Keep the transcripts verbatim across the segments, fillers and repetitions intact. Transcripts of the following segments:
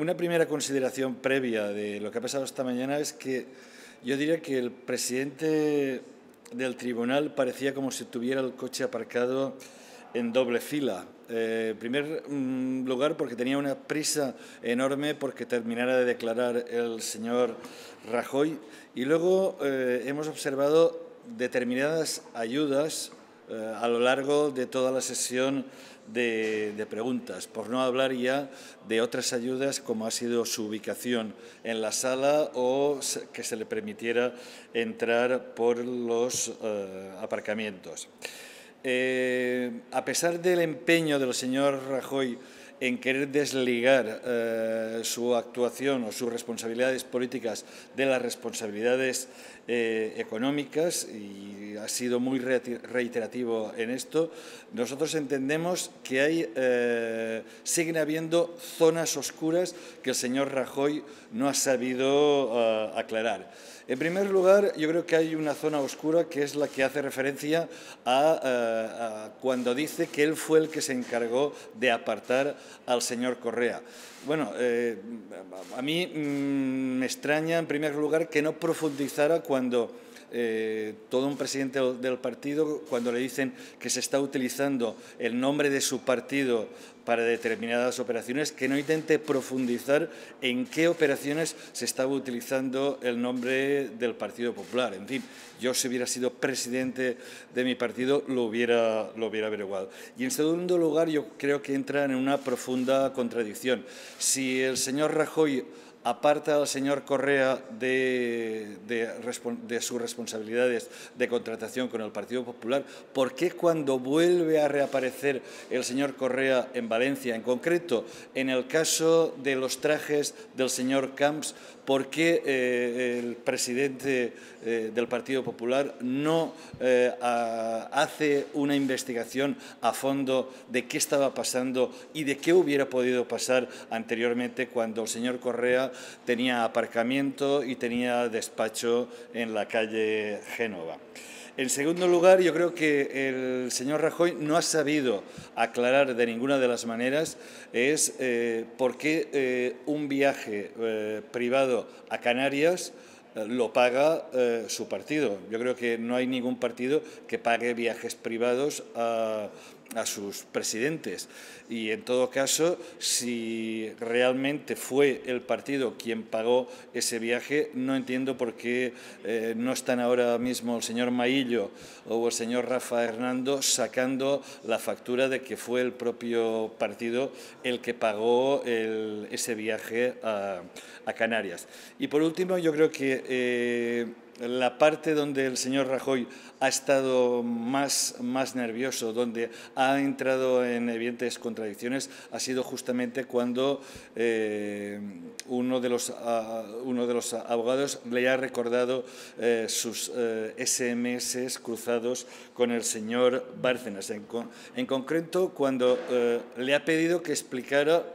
Una primera consideración previa de lo que ha pasado esta mañana es que yo diría que el presidente del tribunal parecía como si tuviera el coche aparcado en doble fila. Eh, en primer lugar, porque tenía una prisa enorme porque terminara de declarar el señor Rajoy. Y luego eh, hemos observado determinadas ayudas eh, a lo largo de toda la sesión de, de preguntas, por no hablar ya de otras ayudas como ha sido su ubicación en la sala o que se le permitiera entrar por los eh, aparcamientos. Eh, a pesar del empeño del señor Rajoy en querer desligar eh, su actuación o sus responsabilidades políticas de las responsabilidades eh, económicas, y ha sido muy reiterativo en esto, nosotros entendemos que hay, eh, siguen habiendo zonas oscuras que el señor Rajoy no ha sabido eh, aclarar. En primer lugar, yo creo que hay una zona oscura que es la que hace referencia a, a, a cuando dice que él fue el que se encargó de apartar al señor Correa. Bueno, eh, a mí mmm, me extraña en primer lugar que no profundizara cuando eh, todo un presidente del partido, cuando le dicen que se está utilizando el nombre de su partido para determinadas operaciones, que no intente profundizar en qué operaciones se estaba utilizando el nombre del Partido Popular. En fin, yo si hubiera sido presidente de mi partido lo hubiera, lo hubiera averiguado. Y en segundo lugar, yo creo que entra en una profunda contradicción. Si el señor Rajoy aparta al señor Correa de, de, de sus responsabilidades de contratación con el Partido Popular, ¿por qué cuando vuelve a reaparecer el señor Correa en Valencia, en concreto en el caso de los trajes del señor Camps, por qué eh, el presidente eh, del Partido Popular no eh, a, hace una investigación a fondo de qué estaba pasando y de qué hubiera podido pasar anteriormente cuando el señor Correa tenía aparcamiento y tenía despacho en la calle Génova? En segundo lugar, yo creo que el señor Rajoy no ha sabido aclarar de ninguna de las maneras es eh, por qué eh, un viaje eh, privado a Canarias lo paga eh, su partido. Yo creo que no hay ningún partido que pague viajes privados a, a sus presidentes. Y en todo caso, si realmente fue el partido quien pagó ese viaje, no entiendo por qué eh, no están ahora mismo el señor Maillo o el señor Rafa Hernando sacando la factura de que fue el propio partido el que pagó el, ese viaje a, a Canarias. Y por último, yo creo que Eh, la parte donde el señor Rajoy ha estado más, más nervioso, donde ha entrado en evidentes contradicciones, ha sido justamente cuando eh, uno, de los, uh, uno de los abogados le ha recordado eh, sus eh, S M S cruzados con el señor Bárcenas. En, con, en concreto, cuando eh, le ha pedido que explicara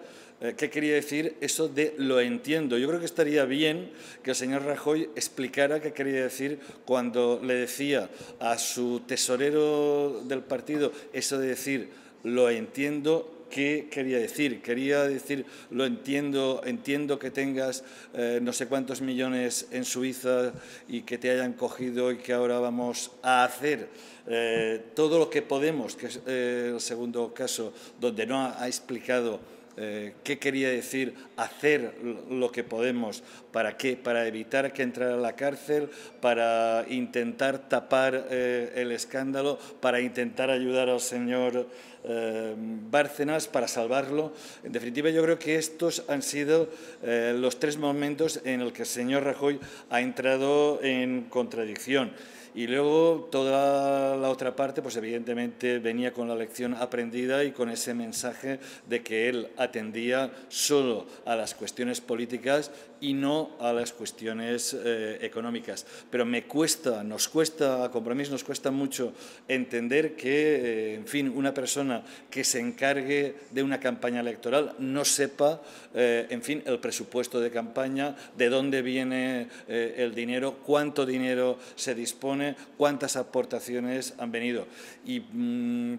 ¿qué quería decir eso de lo entiendo? Yo creo que estaría bien que el señor Rajoy explicara qué quería decir cuando le decía a su tesorero del partido eso de decir lo entiendo. ¿Qué quería decir? Quería decir, lo entiendo, entiendo que tengas eh, no sé cuántos millones en Suiza y que te hayan cogido y que ahora vamos a hacer eh, todo lo que podemos, que es eh, el segundo caso donde no ha, ha explicado Eh, qué quería decir hacer lo que podemos, para qué, para evitar que entrara a la cárcel, para intentar tapar eh, el escándalo, para intentar ayudar al señor eh, Bárcenas, para salvarlo. En definitiva, yo creo que estos han sido eh, los tres momentos en los que el señor Rajoy ha entrado en contradicción. Y luego toda la otra parte, pues evidentemente venía con la lección aprendida y con ese mensaje de que él atendía solo a las cuestiones políticas y no a las cuestiones eh, económicas. Pero me cuesta, nos cuesta, a Compromís nos cuesta mucho entender que, eh, en fin, una persona que se encargue de una campaña electoral no sepa, eh, en fin, el presupuesto de campaña, de dónde viene eh, el dinero, cuánto dinero se dispone, cuántas aportaciones han venido. Y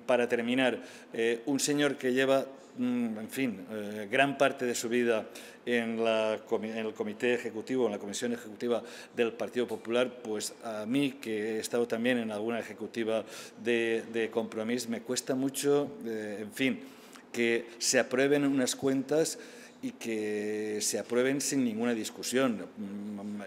para terminar, eh, un señor que lleva en fin, eh, gran parte de su vida en, la, en el Comité Ejecutivo, en la Comisión Ejecutiva del Partido Popular, pues a mí, que he estado también en alguna ejecutiva de, de Compromís, me cuesta mucho, eh, en fin, que se aprueben unas cuentas y que se aprueben sin ninguna discusión.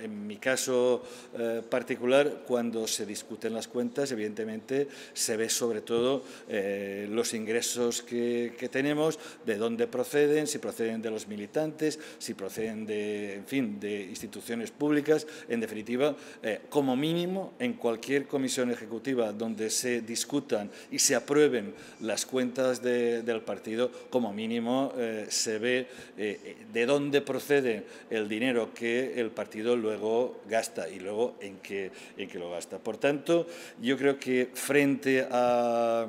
En mi caso eh, particular, cuando se discuten las cuentas, evidentemente se ve sobre todo eh, los ingresos que, que tenemos, de dónde proceden, si proceden de los militantes, si proceden de, en fin, de instituciones públicas. En definitiva, eh, como mínimo, en cualquier comisión ejecutiva donde se discutan y se aprueben las cuentas de, del partido, como mínimo eh, se ve Eh, de dónde procede el dinero que el partido luego gasta y luego en qué, en qué lo gasta. Por tanto, yo creo que frente a,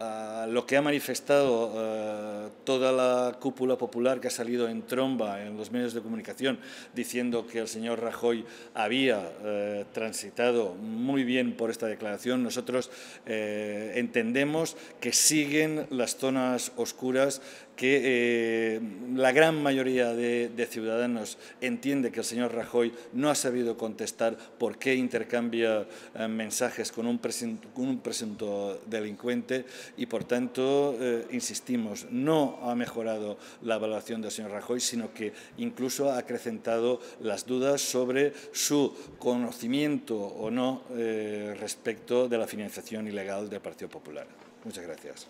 a lo que ha manifestado eh, toda la cúpula popular, que ha salido en tromba en los medios de comunicación diciendo que el señor Rajoy había eh, transitado muy bien por esta declaración, nosotros eh, entendemos que siguen las zonas oscuras, que eh, la gran mayoría de, de ciudadanos entiende que el señor Rajoy no ha sabido contestar por qué intercambia eh, mensajes con un presunto, con un presunto delincuente, y por tanto, eh, insistimos, no ha mejorado la evaluación del señor Rajoy, sino que incluso ha acrecentado las dudas sobre su conocimiento o no eh, respecto de la financiación ilegal del Partido Popular. Muchas gracias.